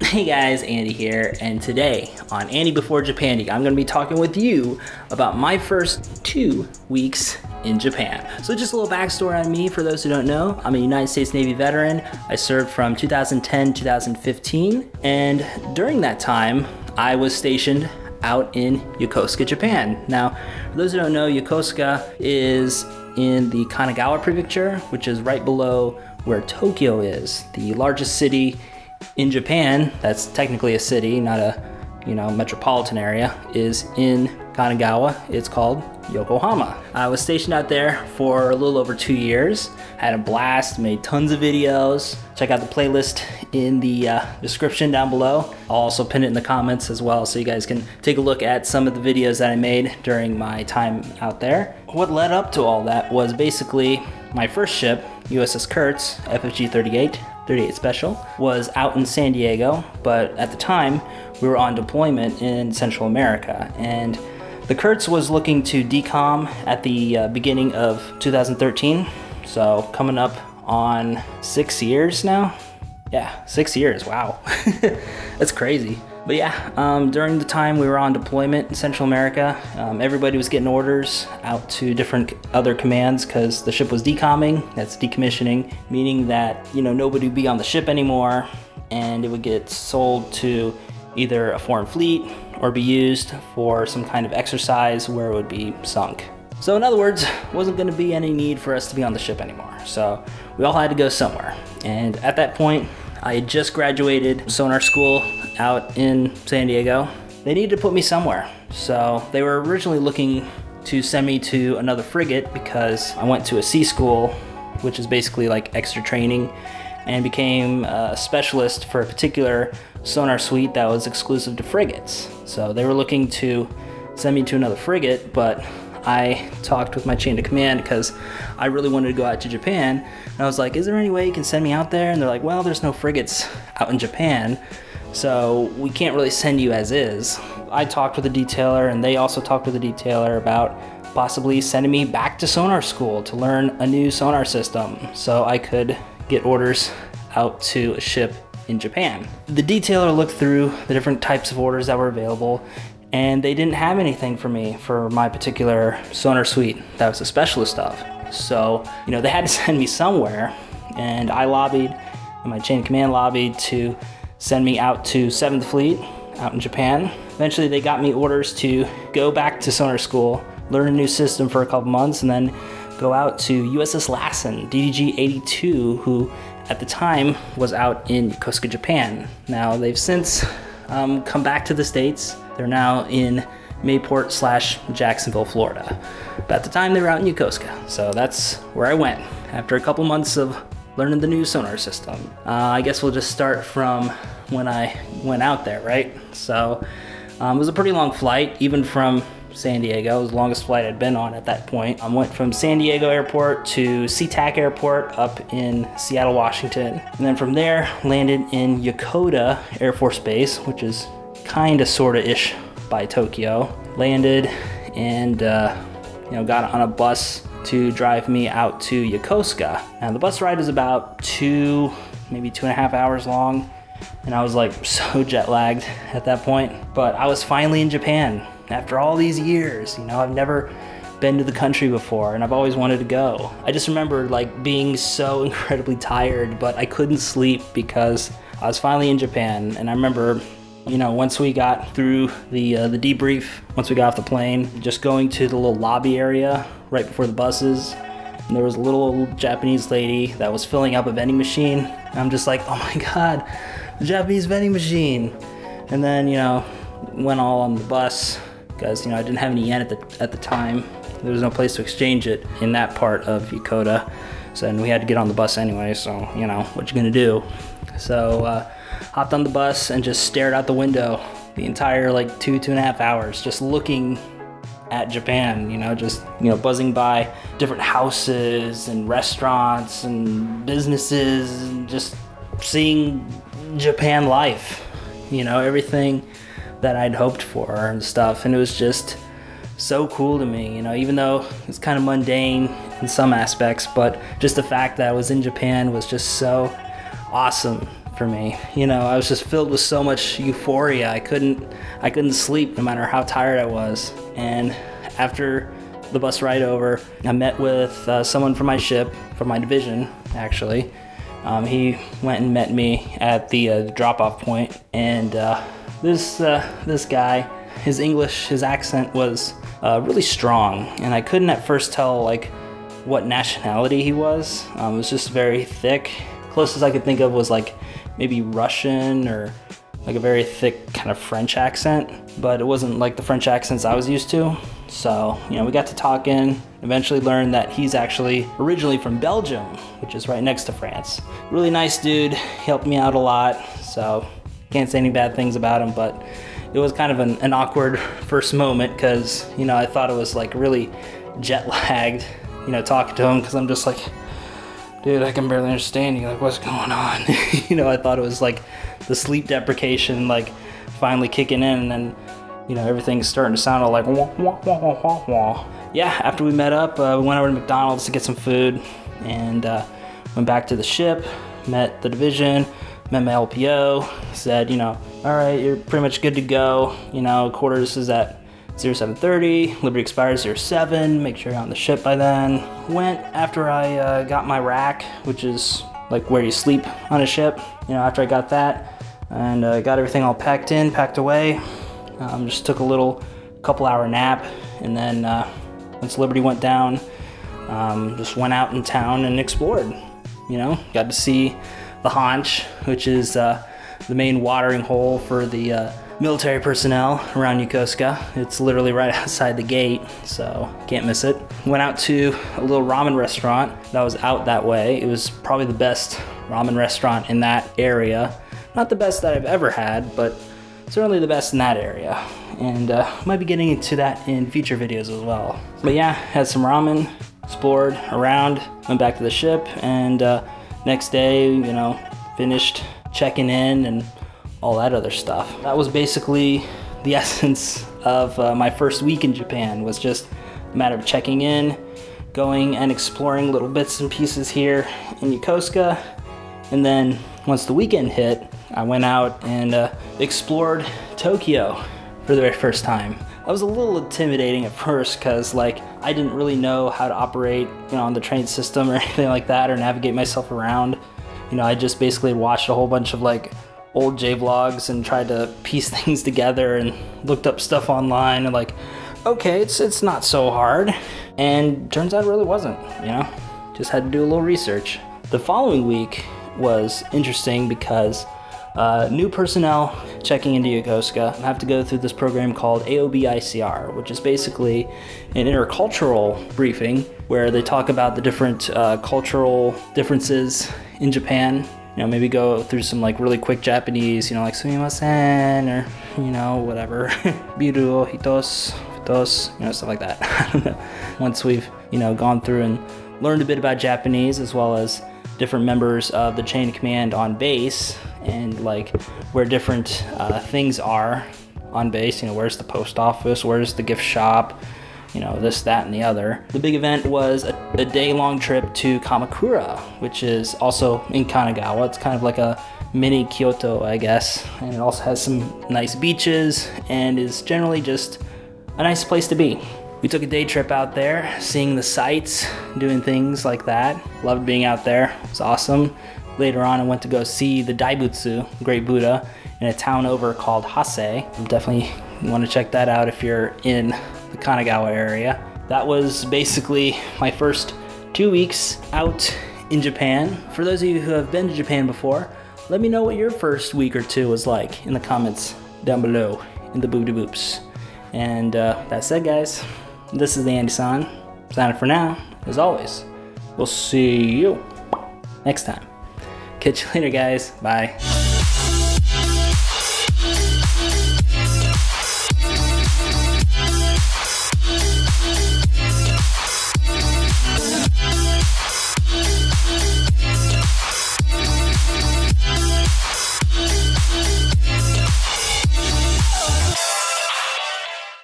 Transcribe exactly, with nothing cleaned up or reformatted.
Hey guys, Andy here, and today on Andy Before Japandy, I'm going to be talking with you about my first two weeks in Japan. So just a little backstory on me for those who don't know. I'm a United States Navy veteran. I served from two thousand ten to two thousand fifteen, and during that time, I was stationed out in Yokosuka, Japan. Now, for those who don't know, Yokosuka is in the Kanagawa Prefecture, which is right below where Tokyo is, the largest city in Japan. That's technically a city, not a, you know, metropolitan area, is in Kanagawa. It's called Yokohama. I was stationed out there for a little over two years. Had a blast, made tons of videos. Check out the playlist in the uh, description down below. I'll also pin it in the comments as well, so you guys can take a look at some of the videos that I made during my time out there. What led up to all that was basically my first ship, U S S Kurtz, F F G thirty-eight, thirty-eight Special, was out in San Diego, but at the time, we were on deployment in Central America, and the Kurtz was looking to decom at the uh, beginning of two thousand thirteen, so coming up on six years now. Yeah, six years, wow. That's crazy. But yeah, um, during the time we were on deployment in Central America, um, everybody was getting orders out to different other commands because the ship was decomming. That's decommissioning, meaning that, you know, nobody would be on the ship anymore, and it would get sold to either a foreign fleet or be used for some kind of exercise where it would be sunk. So in other words, wasn't going to be any need for us to be on the ship anymore. So we all had to go somewhere. And at that point, I had just graduated sonar school out in San Diego. They needed to put me somewhere. So they were originally looking to send me to another frigate because I went to a sea school, which is basically like extra training, and became a specialist for a particular sonar suite that was exclusive to frigates. So they were looking to send me to another frigate, but I talked with my chain of command because I really wanted to go out to Japan. And I was like, is there any way you can send me out there? And they're like, well, there's no frigates out in Japan, so we can't really send you as is. I talked with the detailer, and they also talked with the detailer about possibly sending me back to sonar school to learn a new sonar system so I could get orders out to a ship in Japan. The detailer looked through the different types of orders that were available, and they didn't have anything for me for my particular sonar suite that I was a specialist of. So, you know, they had to send me somewhere, and I lobbied, and my chain of command lobbied to send me out to seventh Fleet out in Japan. Eventually they got me orders to go back to sonar school, learn a new system for a couple months, and then go out to U S S Lassen, D D G eighty-two, who at the time was out in Yokosuka, Japan. Now they've since um, come back to the States. They're now in Mayport slash Jacksonville, Florida. But at the time they were out in Yokosuka, so that's where I went after a couple months of learning the new sonar system. Uh, I guess we'll just start from when I went out there, right? So um, it was a pretty long flight, even from San Diego. It was the longest flight I'd been on at that point. I went from San Diego Airport to SeaTac Airport up in Seattle, Washington. And then from there, landed in Yokota Air Force Base, which is kinda sorta-ish by Tokyo. Landed and uh, you know, got on a bus to drive me out to Yokosuka. Now the bus ride is about two, maybe two and a half hours long. And I was like so jet lagged at that point. But I was finally in Japan. After all these years, you know, I've never been to the country before, and I've always wanted to go. I just remember like being so incredibly tired, but I couldn't sleep because I was finally in Japan. And I remember, you know, once we got through the uh, the debrief, once we got off the plane, just going to the little lobby area right before the buses, and there was a little old Japanese lady that was filling up a vending machine. And I'm just like, oh my God, the Japanese vending machine. And then, you know, went all on the bus, because, you know, I didn't have any yen at the, at the time. There was no place to exchange it in that part of Yokota. So, and we had to get on the bus anyway, so, you know, what you gonna do? So, uh, hopped on the bus and just stared out the window the entire, like, two, two and a half hours, just looking at Japan, you know, just, you know, buzzing by different houses and restaurants and businesses, and just seeing Japan life, you know, everything that I'd hoped for and stuff. And it was just so cool to me, you know, even though it's kind of mundane in some aspects, but just the fact that I was in Japan was just so awesome for me. You know, I was just filled with so much euphoria. I couldn't, I couldn't sleep no matter how tired I was. And after the bus ride over, I met with uh, someone from my ship, from my division, actually. Um, he went and met me at the uh, drop-off point, and uh, this uh, this guy, his English, his accent was uh, really strong, and I couldn't at first tell like what nationality he was. Um, it was just very thick. Closest I could think of was like maybe Russian or like a very thick kind of French accent, but it wasn't like the French accents I was used to. So, you know, we got to talking, eventually learned that he's actually originally from Belgium, which is right next to France. Really nice dude, he helped me out a lot, so can't say any bad things about him, but it was kind of an, an awkward first moment because, you know, I thought it was like really jet lagged, you know, talking to him, because I'm just like, dude, I can barely understand you, like, what's going on? You know, I thought it was like the sleep deprivation, like, finally kicking in, and then, you know, everything's starting to sound all like wah, wah, wah, wah, wah, wah. Yeah, after we met up, uh, we went over to McDonald's to get some food, and uh, went back to the ship, met the division, met my L P O, said, you know, all right, you're pretty much good to go. You know, quarters is at zero seven thirty, Liberty expires zero seven, make sure you're on the ship by then. Went after I uh, got my rack, which is like where you sleep on a ship. You know, after I got that, and uh, got everything all packed in, packed away, Um, just took a little couple hour nap, and then uh, once Liberty went down, um, just went out in town and explored. You know, got to see the Haunch, which is uh, the main watering hole for the uh, military personnel around Yokosuka. It's literally right outside the gate, so can't miss it. Went out to a little ramen restaurant that was out that way. It was probably the best ramen restaurant in that area. Not the best that I've ever had, but certainly the best in that area, and uh, might be getting into that in future videos as well. But yeah, had some ramen, explored around, went back to the ship, and uh, next day, you know, finished checking in and all that other stuff. That was basically the essence of uh, my first week in Japan, was just a matter of checking in, going and exploring little bits and pieces here in Yokosuka, and then once the weekend hit, I went out and uh, explored Tokyo for the very first time. That was a little intimidating at first because, like, I didn't really know how to operate, you know, on the train system or anything like that, or navigate myself around. You know, I just basically watched a whole bunch of like old J-vlogs and tried to piece things together and looked up stuff online and like, okay, it's it's not so hard. And turns out it really wasn't. You know, just had to do a little research. The following week was interesting because Uh, new personnel checking into Yokosuka have to go through this program called A O B I C R, which is basically an intercultural briefing where they talk about the different uh, cultural differences in Japan. You know, maybe go through some like really quick Japanese, you know, like sumimasen or, you know, whatever. Biru, hitos, futos, you know, stuff like that. Once we've, you know, gone through and learned a bit about Japanese as well as different members of the chain of command on base, and like where different uh, things are on base, you know, where's the post office, where's the gift shop, you know, this, that, and the other. The big event was a, a day-long trip to Kamakura, which is also in Kanagawa. It's kind of like a mini Kyoto, I guess, and it also has some nice beaches and is generally just a nice place to be. We took a day trip out there, seeing the sights, doing things like that. Loved being out there, it was awesome. Later on, I went to go see the Daibutsu, the Great Buddha, in a town over called Hase. Definitely want to check that out if you're in the Kanagawa area. That was basically my first two weeks out in Japan. For those of you who have been to Japan before, let me know what your first week or two was like in the comments down below in the boop de boops. And uh, that said, guys, this is the Andy-san, signing for now. As always, we'll see you next time. Catch you later, guys. Bye.